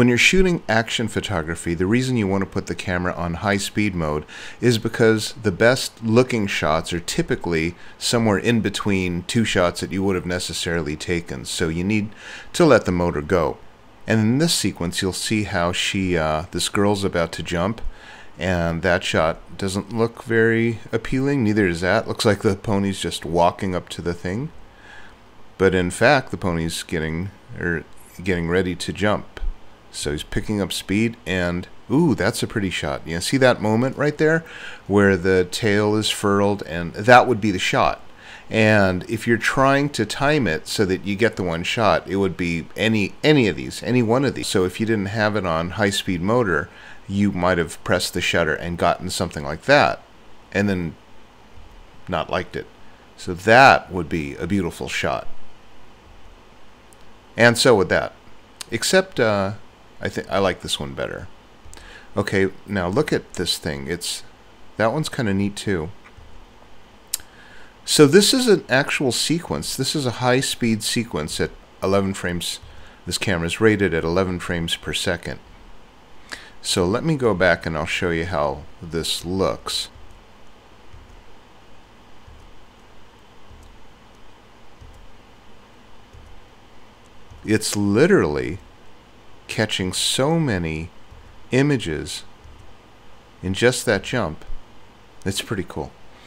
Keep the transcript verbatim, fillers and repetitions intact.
When you're shooting action photography, the reason you want to put the camera on high speed mode is because the best looking shots are typically somewhere in between two shots that you would have necessarily taken, so you need to let the motor go. And in this sequence you'll see how she, uh, this girl's about to jump, and that shot doesn't look very appealing, neither is that. Looks like the pony's just walking up to the thing, but in fact the pony's getting, or getting ready to jump. So he's picking up speed, and ooh, that's a pretty shot. You know, see that moment right there where the tail is furled, and that would be the shot. And if you're trying to time it so that you get the one shot, it would be any any of these, any one of these. So if you didn't have it on high-speed motor, you might have pressed the shutter and gotten something like that, and then not liked it. So that would be a beautiful shot. And so would that. Except, uh... I think I like this one better. Okay, now look at this thing. It's that one's kind of neat too. So this is an actual sequence. This is a high-speed sequence at eleven frames. This camera is rated at eleven frames per second. So let me go back and I'll show you how this looks. It's literally catching so many images in just that jump. It's pretty cool.